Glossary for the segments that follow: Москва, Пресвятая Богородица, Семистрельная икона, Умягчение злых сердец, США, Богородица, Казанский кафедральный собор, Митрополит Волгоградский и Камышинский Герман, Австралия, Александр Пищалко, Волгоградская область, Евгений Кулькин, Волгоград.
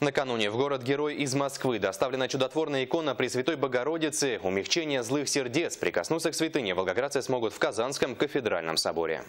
Накануне в город-герой из Москвы доставлена чудотворная икона Пресвятой Богородицы «Умягчение злых сердец». Прикоснуться к святыне волгоградцы смогут в Казанском кафедральном соборе.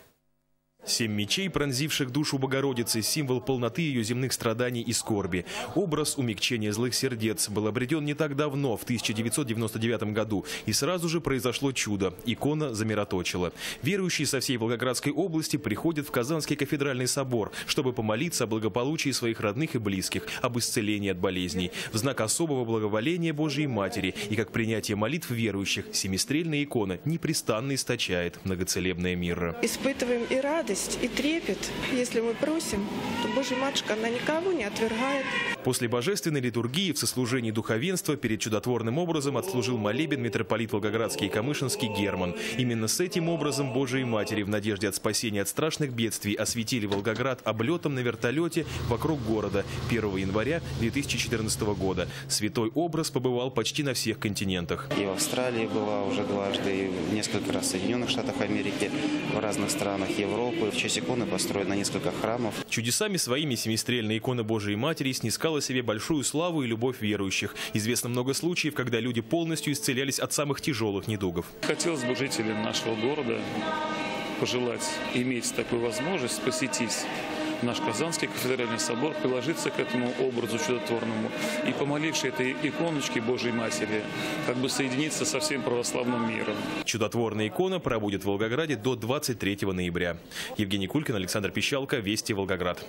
Семь мечей, пронзивших душу Богородицы, символ полноты ее земных страданий и скорби. Образ «Умягчения злых сердец» был обретен не так давно, в 1999 году, и сразу же произошло чудо. Икона замироточила. Верующие со всей Волгоградской области приходят в Казанский кафедральный собор, чтобы помолиться о благополучии своих родных и близких, об исцелении от болезней, в знак особого благоволения Божьей Матери. И как принятие молитв верующих, семистрельная икона непрестанно источает многоцелебное мир. Испытываем и радость, и трепет. Если мы просим, то Божья Матушка, она никого не отвергает. После божественной литургии в сослужении духовенства перед чудотворным образом отслужил молебен митрополит Волгоградский и Камышинский Герман. Именно с этим образом Божией Матери в надежде от спасения от страшных бедствий осветили Волгоград облетом на вертолете вокруг города 1 января 2014 года. Святой образ побывал почти на всех континентах. И в Австралии была уже дважды, и несколько раз в Соединенных Штатах Америки, в разных странах Европы. В честь иконы построено несколько храмов. Чудесами своими семистрельная икона Божией Матери снискала себе большую славу и любовь верующих. Известно много случаев, когда люди полностью исцелялись от самых тяжелых недугов. Хотелось бы жителям нашего города пожелать иметь такую возможность, посетить наш Казанский кафедральный собор, приложиться к этому образу чудотворному и, помолившись этой иконочке Божьей Матери, как бы соединиться со всем православным миром. Чудотворная икона пробудет в Волгограде до 23 ноября. Евгений Кулькин, Александр Пищалко, Вести Волгоград.